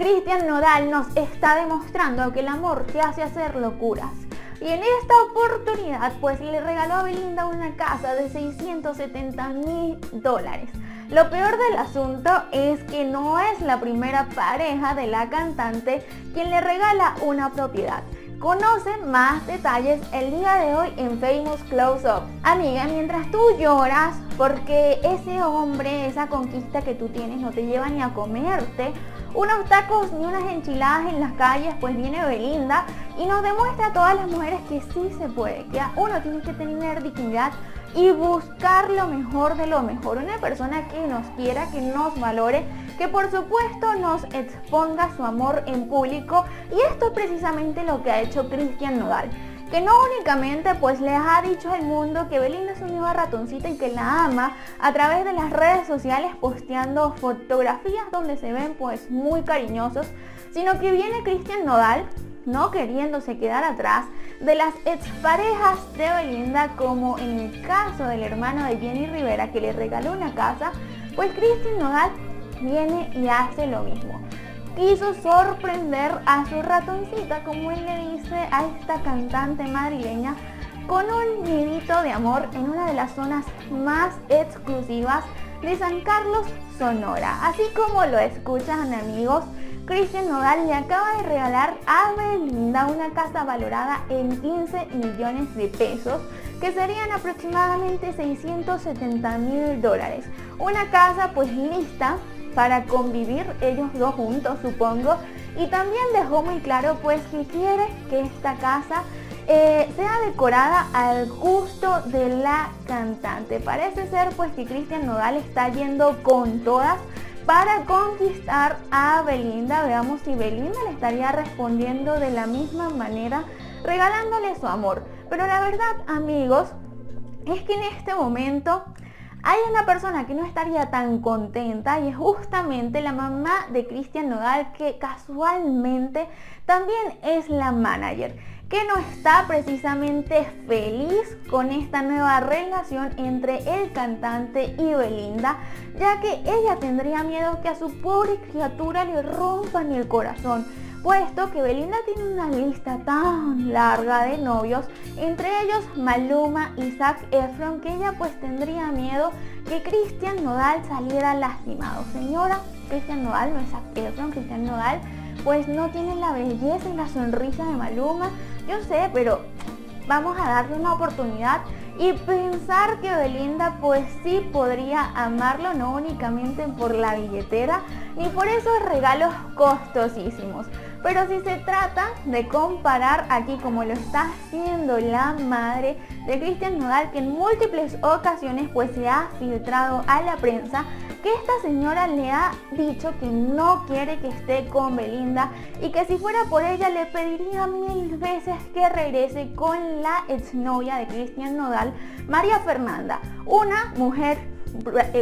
Christian Nodal nos está demostrando que el amor te hace hacer locuras. Y en esta oportunidad pues le regaló a Belinda una casa de $670.000. Lo peor del asunto es que no es la primera pareja de la cantante quien le regala una propiedad. Conoce más detalles el día de hoy en Famous Close-up. Amiga, mientras tú lloras porque ese hombre, esa conquista que tú tienes no te lleva ni a comerte unos tacos ni unas enchiladas en las calles, pues viene Belinda y nos demuestra a todas las mujeres que sí se puede, que uno tiene que tener dignidad y buscar lo mejor de lo mejor. Una persona que nos quiera, que nos valore, que por supuesto nos exponga su amor en público. Y esto es precisamente lo que ha hecho Christian Nodal, que no únicamente pues les ha dicho al mundo que Belinda es una nueva ratoncita y que la ama a través de las redes sociales posteando fotografías donde se ven pues muy cariñosos, sino que viene Christian Nodal no queriéndose quedar atrás de las exparejas de Belinda, como en el caso del hermano de Jenny Rivera que le regaló una casa. Pues Christian Nodal viene y hace lo mismo. Quiso sorprender a su ratoncita, como él le dice a esta cantante madrileña, con un nidito de amor en una de las zonas más exclusivas de San Carlos, Sonora. Así como lo escuchan, amigos, Christian Nodal le acaba de regalar a Belinda una casa valorada en $15 millones de pesos, que serían aproximadamente $670.000. Una casa pues lista para convivir ellos dos juntos, supongo. Y también dejó muy claro pues que quiere que esta casa sea decorada al gusto de la cantante. Parece ser pues que Christian Nodal está yendo con todas para conquistar a Belinda. Veamos si Belinda le estaría respondiendo de la misma manera, regalándole su amor. Pero la verdad, amigos, es que en este momento hay una persona que no estaría tan contenta, y es justamente la mamá de Christian Nodal, que casualmente también es la manager, que no está precisamente feliz con esta nueva relación entre el cantante y Belinda, ya que ella tendría miedo que a su pobre criatura le rompan el corazón, puesto que Belinda tiene una lista tan larga de novios, entre ellos Maluma y Zac Efron, que ella pues tendría miedo que Christian Nodal saliera lastimado. Señora, Christian Nodal no es Zac Efron. Christian Nodal pues no tiene la belleza y la sonrisa de Maluma, yo sé, pero vamos a darle una oportunidad y pensar que Belinda pues sí podría amarlo, no únicamente por la billetera ni por esos regalos costosísimos. Pero si se trata de comparar aquí, como lo está haciendo la madre de Christian Nodal, que en múltiples ocasiones pues se ha filtrado a la prensa que esta señora le ha dicho que no quiere que esté con Belinda y que si fuera por ella le pediría 1000 veces que regrese con la exnovia de Christian Nodal, María Fernanda, una mujer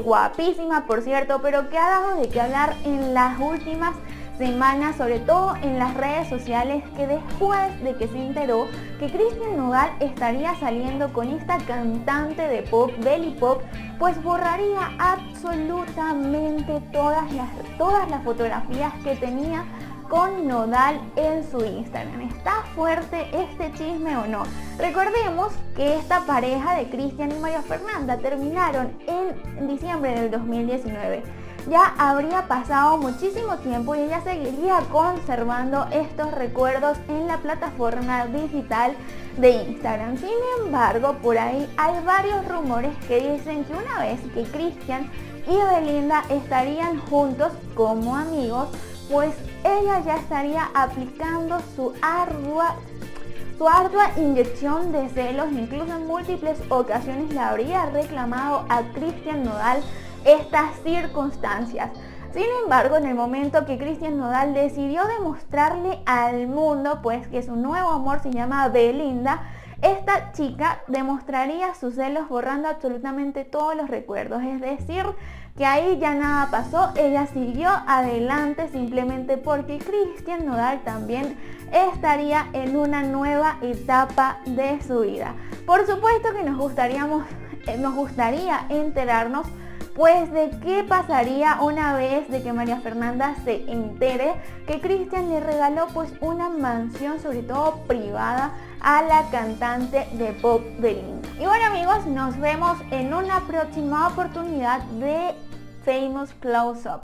guapísima por cierto, pero que ha dado de qué hablar en las últimas semanas, sobre todo en las redes sociales, que después de que se enteró que Christian Nodal estaría saliendo con esta cantante de pop, belly pop, pues borraría absolutamente todas las fotografías que tenía con Nodal en su Instagram. ¿Está fuerte este chisme o no? Recordemos que esta pareja de Christian y María Fernanda terminaron en diciembre del 2019. Ya habría pasado muchísimo tiempo y ella seguiría conservando estos recuerdos en la plataforma digital de Instagram. Sin embargo, por ahí hay varios rumores que dicen que una vez que Christian y Belinda estarían juntos como amigos, pues ella ya estaría aplicando su ardua inyección de celos. Incluso en múltiples ocasiones le habría reclamado a Christian Nodal estas circunstancias. Sin embargo, en el momento que Christian Nodal decidió demostrarle al mundo pues que su nuevo amor se llama Belinda, esta chica demostraría sus celos borrando absolutamente todos los recuerdos. Es decir, que ahí ya nada pasó, ella siguió adelante, simplemente porque Christian Nodal también estaría en una nueva etapa de su vida. Por supuesto que nos gustaría enterarnos Pues de qué pasaría una vez de que María Fernanda se entere que Christian le regaló pues una mansión, sobre todo privada, a la cantante de pop Belinda. Y bueno amigos, nos vemos en una próxima oportunidad de Famous Close-up.